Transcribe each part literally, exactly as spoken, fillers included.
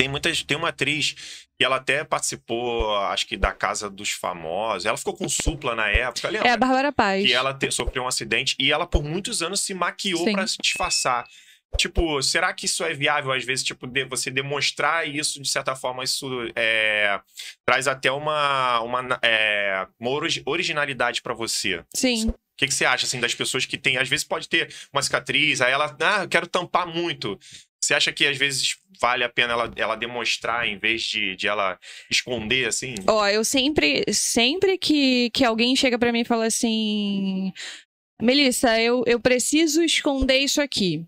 tem muitas. Tem uma atriz que ela até participou, acho que, da Casa dos Famosos. Ela ficou com supla na época. Lembra? É a Bárbara Paz. E ela te, sofreu um acidente e ela, por muitos anos, se maquiou para se disfarçar. Tipo, será que isso é viável, às vezes, tipo, de você demonstrar isso, de certa forma, isso é, traz até uma, uma, é, uma originalidade pra você? Sim. O que, que você acha, assim, das pessoas que tem, às vezes pode ter uma cicatriz, aí ela, ah, eu quero tampar muito. Você acha que, às vezes, vale a pena ela, ela demonstrar em vez de, de ela esconder, assim? Ó, oh, eu sempre, sempre que, que alguém chega pra mim e fala assim, Melissa, eu, eu preciso esconder isso aqui.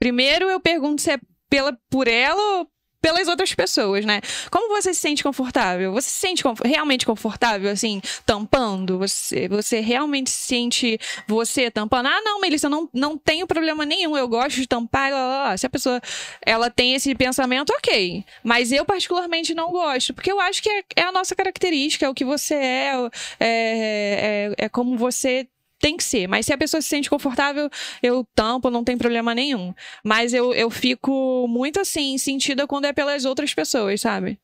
Primeiro, eu pergunto se é pela, por ela ou pelas outras pessoas, né? Como você se sente confortável? Você se sente conf- realmente confortável, assim, tampando? Você, você realmente se sente você tampando? Ah, não, Melissa, eu não, não tenho problema nenhum. Eu gosto de tampar. Lá, lá, lá. Se a pessoa ela tem esse pensamento, ok. Mas eu, particularmente, não gosto. Porque eu acho que é, é a nossa característica, é o que você é, é, é, é como você... Tem que ser, mas se a pessoa se sente confortável, eu tampo, não tem problema nenhum. Mas eu, eu fico muito assim, sentida quando é pelas outras pessoas, sabe?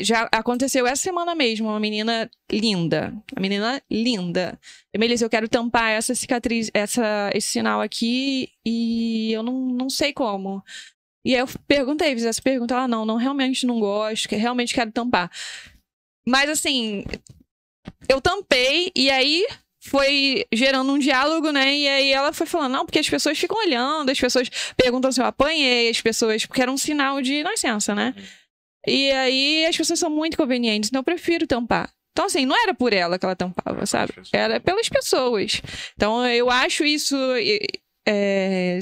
Já aconteceu essa semana mesmo, uma menina linda. Uma menina linda. Melissa, eu quero tampar essa cicatriz, essa, esse sinal aqui e eu não, não sei como. E aí eu perguntei, fiz essa pergunta, ela, ah, não, não, realmente não gosto, realmente quero tampar. Mas assim, eu tampei e aí... foi gerando um diálogo, né? E aí ela foi falando, não, porque as pessoas ficam olhando, as pessoas perguntam se eu apanhei, as pessoas... Porque era um sinal de nascença, né? E aí as pessoas são muito convenientes, então eu prefiro tampar. Então, assim, não era por ela que ela tampava, sabe? Era pelas pessoas. Então, eu acho isso... É...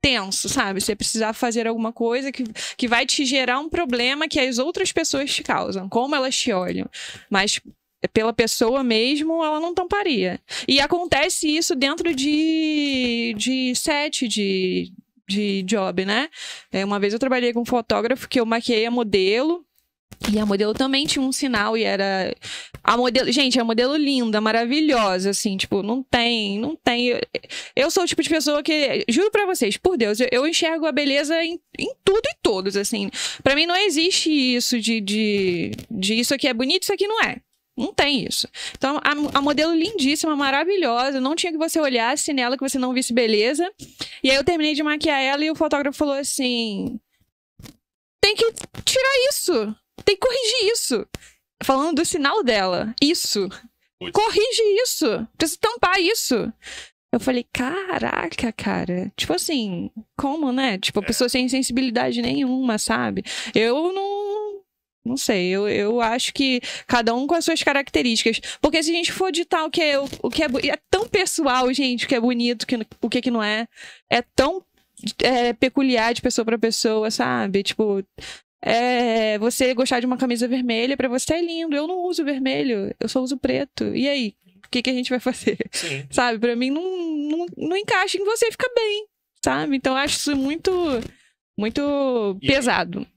tenso, sabe? Você precisar fazer alguma coisa que, que vai te gerar um problema que as outras pessoas te causam. Como elas te olham. Mas... pela pessoa mesmo, ela não tamparia. E acontece isso dentro de, de set, de, de job, né? É, uma vez eu trabalhei com um fotógrafo que eu maquiei a modelo. E a modelo também tinha um sinal e era... A modelo... Gente, a modelo linda, maravilhosa, assim, tipo, não tem, não tem... Eu sou o tipo de pessoa que, juro pra vocês, por Deus, eu enxergo a beleza em, em tudo e todos, assim. Pra mim não existe isso de, de, de isso aqui é bonito, isso aqui não é. Não tem isso. Então, a, a modelo lindíssima, maravilhosa, não tinha que você olhasse nela, que você não visse beleza. E aí eu terminei de maquiar ela e o fotógrafo falou assim... Tem que tirar isso! Tem que corrigir isso! Falando do sinal dela. Isso! Corrige isso! Precisa tampar isso! Eu falei, caraca, cara. Tipo assim, como, né? Tipo, a pessoa sem sensibilidade nenhuma, sabe? Eu não... Não sei, eu, eu acho que cada um com as suas características. Porque se a gente for ditar o que é, o, o que é, é tão pessoal, gente, o que é bonito, que, o que, que não é. É tão é, peculiar de pessoa pra pessoa, sabe? Tipo, é, você gostar de uma camisa vermelha, pra você é lindo. Eu não uso vermelho, eu só uso preto. E aí? O que, que a gente vai fazer? Sim. Sabe? Pra mim, não, não, não encaixa em você, fica bem, sabe? Então, eu acho isso muito, muito e... pesado.